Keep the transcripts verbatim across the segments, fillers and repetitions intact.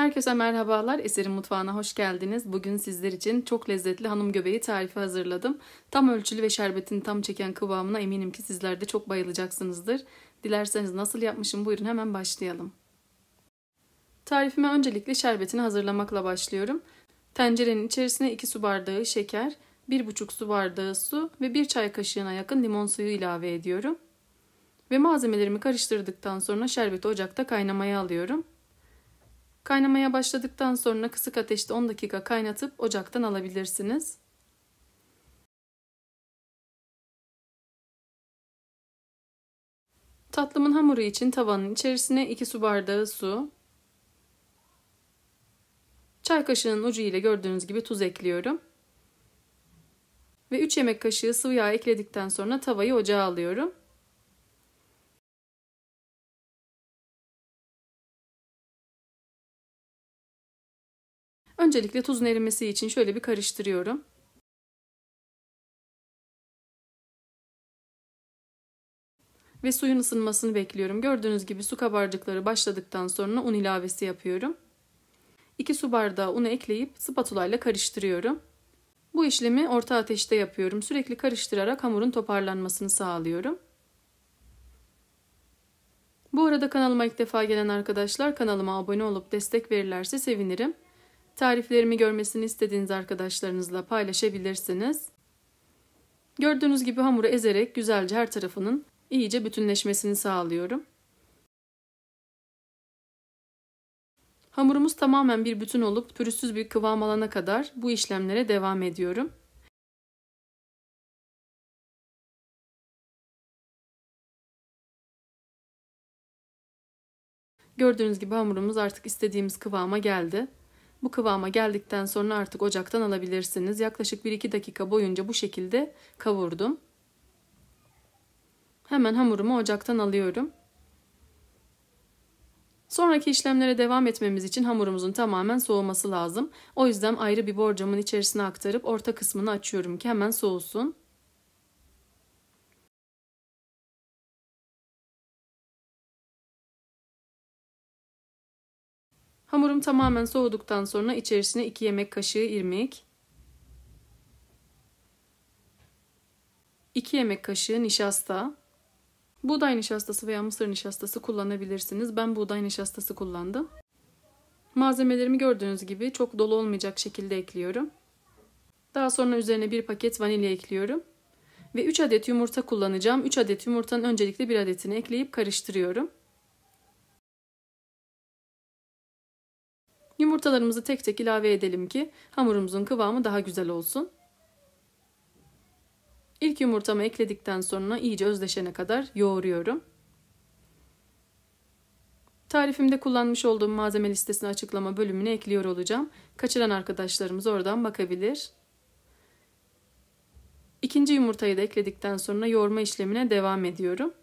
Herkese merhabalar. Eser'in mutfağına hoş geldiniz. Bugün sizler için çok lezzetli hanım göbeği tarifi hazırladım. Tam ölçülü ve şerbetini tam çeken kıvamına eminim ki sizler de çok bayılacaksınızdır. Dilerseniz nasıl yapmışım buyurun hemen başlayalım. Tarifime öncelikle şerbetini hazırlamakla başlıyorum. Tencerenin içerisine iki su bardağı şeker, bir buçuk su bardağı su ve bir çay kaşığına yakın limon suyu ilave ediyorum. Ve malzemelerimi karıştırdıktan sonra şerbeti ocakta kaynamaya alıyorum. Kaynamaya başladıktan sonra kısık ateşte on dakika kaynatıp ocaktan alabilirsiniz. Tatlımın hamuru için tavanın içerisine iki su bardağı su, çay kaşığının ucu ile gördüğünüz gibi tuz ekliyorum. Ve üç yemek kaşığı sıvı yağ ekledikten sonra tavayı ocağa alıyorum. Öncelikle tuzun erimesi için şöyle bir karıştırıyorum. Ve suyun ısınmasını bekliyorum. Gördüğünüz gibi su kabarcıkları başladıktan sonra un ilavesi yapıyorum. iki su bardağı unu ekleyip spatula ile karıştırıyorum. Bu işlemi orta ateşte yapıyorum. Sürekli karıştırarak hamurun toparlanmasını sağlıyorum. Bu arada kanalıma ilk defa gelen arkadaşlar kanalıma abone olup destek verirlerse sevinirim. Tariflerimi görmesini istediğiniz arkadaşlarınızla paylaşabilirsiniz. Gördüğünüz gibi hamuru ezerek güzelce her tarafının iyice bütünleşmesini sağlıyorum. Hamurumuz tamamen bir bütün olup pürüzsüz bir kıvam alana kadar bu işlemlere devam ediyorum. Gördüğünüz gibi hamurumuz artık istediğimiz kıvama geldi. Bu kıvama geldikten sonra artık ocaktan alabilirsiniz. Yaklaşık bir iki dakika boyunca bu şekilde kavurdum. Hemen hamurumu ocaktan alıyorum. Sonraki işlemlere devam etmemiz için hamurumuzun tamamen soğuması lazım. O yüzden ayrı bir borcamın içerisine aktarıp orta kısmını açıyorum ki hemen soğusun. Hamurum tamamen soğuduktan sonra içerisine iki yemek kaşığı irmik, iki yemek kaşığı nişasta, buğday nişastası veya mısır nişastası kullanabilirsiniz. Ben buğday nişastası kullandım. Malzemelerimi gördüğünüz gibi çok dolu olmayacak şekilde ekliyorum. Daha sonra üzerine bir paket vanilya ekliyorum. Ve üç adet yumurta kullanacağım. üç adet yumurtanın öncelikle bir adetini ekleyip karıştırıyorum. Yumurtalarımızı tek tek ilave edelim ki hamurumuzun kıvamı daha güzel olsun. İlk yumurtamı ekledikten sonra iyice özleşene kadar yoğuruyorum. Tarifimde kullanmış olduğum malzeme listesini açıklama bölümüne ekliyor olacağım. Kaçıran arkadaşlarımız oradan bakabilir. İkinci yumurtayı da ekledikten sonra yoğurma işlemine devam ediyorum.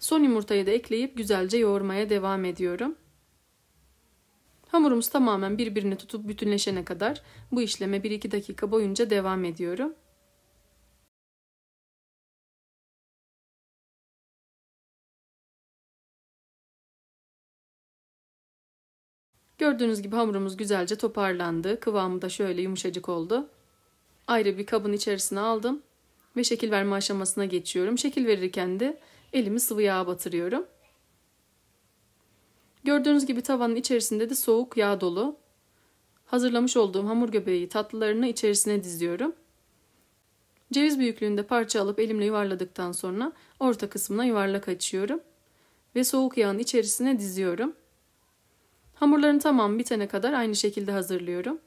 Son yumurtayı da ekleyip güzelce yoğurmaya devam ediyorum. Hamurumuz tamamen birbirine tutup bütünleşene kadar bu işleme bir iki dakika boyunca devam ediyorum. Gördüğünüz gibi hamurumuz güzelce toparlandı. Kıvamı da şöyle yumuşacık oldu. Ayrı bir kabın içerisine aldım ve şekil verme aşamasına geçiyorum. Şekil verirken de elimi sıvı yağa batırıyorum. Gördüğünüz gibi tavanın içerisinde de soğuk yağ dolu. Hazırlamış olduğum hamur göbeği tatlılarını içerisine diziyorum. Ceviz büyüklüğünde parça alıp elimle yuvarladıktan sonra orta kısmına yuvarlak açıyorum. Ve soğuk yağın içerisine diziyorum. Hamurların tamamı bitene kadar aynı şekilde hazırlıyorum.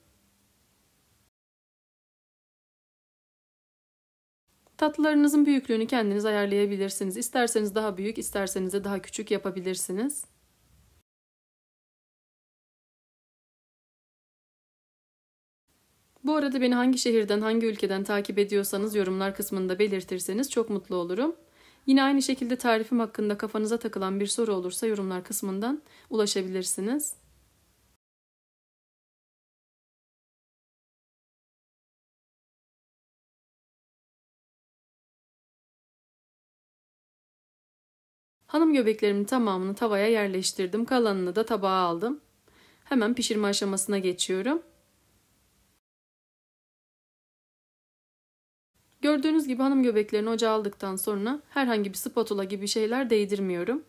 Tatlılarınızın büyüklüğünü kendiniz ayarlayabilirsiniz. İsterseniz daha büyük, isterseniz de daha küçük yapabilirsiniz. Bu arada beni hangi şehirden, hangi ülkeden takip ediyorsanız yorumlar kısmında belirtirseniz çok mutlu olurum. Yine aynı şekilde tarifim hakkında kafanıza takılan bir soru olursa yorumlar kısmından ulaşabilirsiniz. Hanım göbeklerimin tamamını tavaya yerleştirdim. Kalanını da tabağa aldım. Hemen pişirme aşamasına geçiyorum. Gördüğünüz gibi hanım göbeklerini ocağa aldıktan sonra herhangi bir spatula gibi şeyler değdirmiyorum.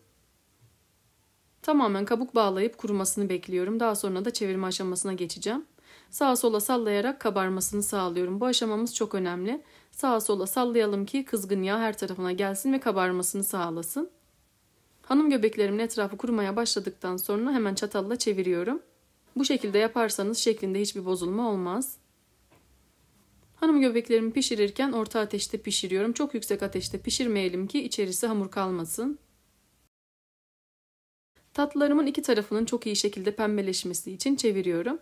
Tamamen kabuk bağlayıp kurumasını bekliyorum. Daha sonra da çevirme aşamasına geçeceğim. Sağa sola sallayarak kabarmasını sağlıyorum. Bu aşamamız çok önemli. Sağa sola sallayalım ki kızgın yağ her tarafına gelsin ve kabarmasını sağlasın. Hanım göbeklerimin etrafı kurumaya başladıktan sonra hemen çatalla çeviriyorum. Bu şekilde yaparsanız şeklinde hiçbir bozulma olmaz. Hanım göbeklerimi pişirirken orta ateşte pişiriyorum. Çok yüksek ateşte pişirmeyelim ki içerisi hamur kalmasın. Tatlılarımın iki tarafının çok iyi şekilde pembeleşmesi için çeviriyorum.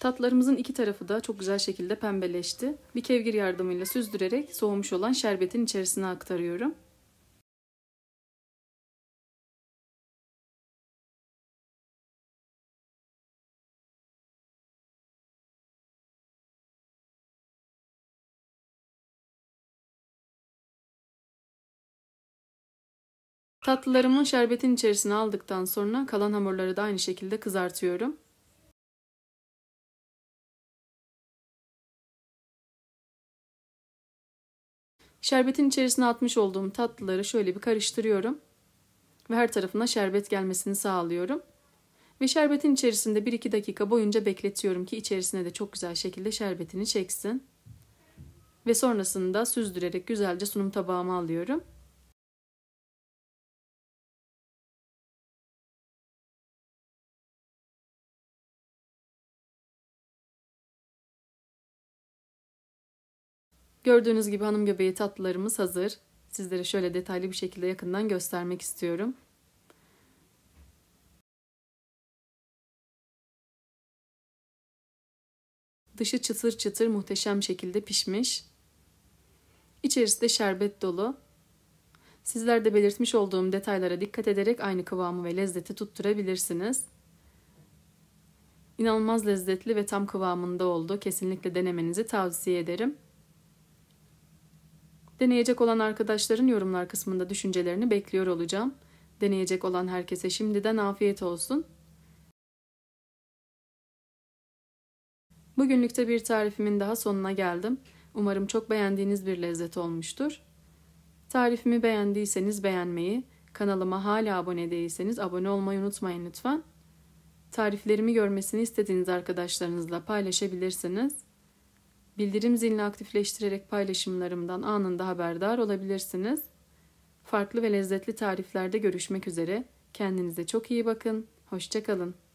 Tatlarımızın iki tarafı da çok güzel şekilde pembeleşti. Bir kevgir yardımıyla süzdürerek soğumuş olan şerbetin içerisine aktarıyorum. Tatlılarımın şerbetin içerisine aldıktan sonra kalan hamurları da aynı şekilde kızartıyorum. Şerbetin içerisine atmış olduğum tatlıları şöyle bir karıştırıyorum ve her tarafına şerbet gelmesini sağlıyorum. Ve şerbetin içerisinde bir iki dakika boyunca bekletiyorum ki içerisine de çok güzel şekilde şerbetini çeksin. Ve sonrasında süzdürerek güzelce sunum tabağıma alıyorum. Gördüğünüz gibi hanım göbeği tatlılarımız hazır. Sizlere şöyle detaylı bir şekilde yakından göstermek istiyorum. Dışı çıtır çıtır muhteşem şekilde pişmiş. İçerisi de şerbet dolu. Sizler de belirtmiş olduğum detaylara dikkat ederek aynı kıvamı ve lezzeti tutturabilirsiniz. İnanılmaz lezzetli ve tam kıvamında oldu. Kesinlikle denemenizi tavsiye ederim. Deneyecek olan arkadaşların yorumlar kısmında düşüncelerini bekliyor olacağım. Deneyecek olan herkese şimdiden afiyet olsun. Bugünlükte bir tarifimin daha sonuna geldim. Umarım çok beğendiğiniz bir lezzet olmuştur. Tarifimi beğendiyseniz beğenmeyi, kanalıma hala abone değilseniz abone olmayı unutmayın lütfen. Tariflerimi görmesini istediğiniz arkadaşlarınızla paylaşabilirsiniz. Bildirim zilini aktifleştirerek paylaşımlarımdan anında haberdar olabilirsiniz. Farklı ve lezzetli tariflerde görüşmek üzere. Kendinize çok iyi bakın. Hoşça kalın.